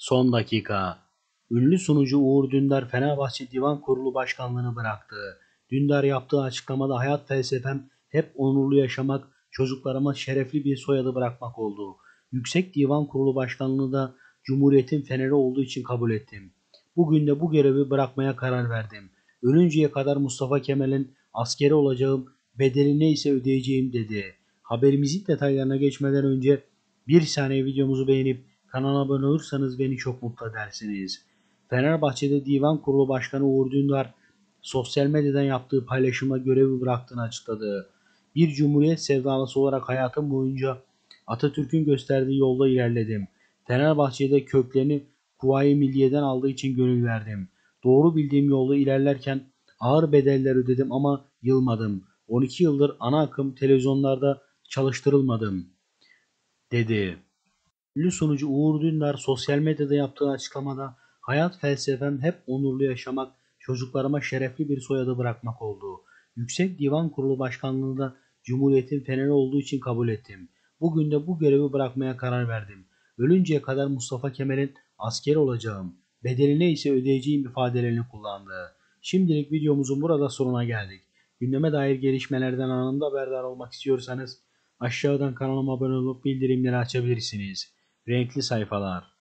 Son dakika. Ünlü sunucu Uğur Dündar Fenerbahçe Divan Kurulu Başkanlığı'nı bıraktı. Dündar yaptığı açıklamada "Hayat felsefem hep onurlu yaşamak, çocuklarıma şerefli bir soyadı bırakmak oldu. Yüksek Divan Kurulu Başkanlığı'nı da Cumhuriyet'in feneri olduğu için kabul ettim. Bugün de bu görevi bırakmaya karar verdim. Ölünceye kadar Mustafa Kemal'in askeri olacağım, bedeli neyse ödeyeceğim" dedi. Haberimizin detaylarına geçmeden önce bir saniye videomuzu beğenip kanala abone olursanız beni çok mutlu edersiniz. Fenerbahçe'de Divan Kurulu Başkanı Uğur Dündar sosyal medyadan yaptığı paylaşımla görevi bıraktığını açıkladı. "Bir Cumhuriyet sevdalısı olarak hayatım boyunca Atatürk'ün gösterdiği yolda ilerledim. Fenerbahçe'de köklerini Kuvayi Milliye'den aldığı için gönül verdim. Doğru bildiğim yolda ilerlerken ağır bedeller ödedim ama yılmadım. 12 yıldır ana akım televizyonlarda çalıştırılmadım" dedi. Ünlü sunucu Uğur Dündar sosyal medyada yaptığı açıklamada "Hayat felsefem hep onurlu yaşamak, çocuklarıma şerefli bir soyadı bırakmak oldu. Yüksek Divan Kurulu Başkanlığı'nda Cumhuriyet'in feneri olduğu için kabul ettim. Bugün de bu görevi bırakmaya karar verdim. Ölünceye kadar Mustafa Kemal'in askeri olacağım, bedeli neyse ödeyeceğim" ifadelerini kullandı. Şimdilik videomuzun burada sonuna geldik. Gündeme dair gelişmelerden anında haberdar olmak istiyorsanız aşağıdan kanalıma abone olup bildirimleri açabilirsiniz. Renkli Sayfalar.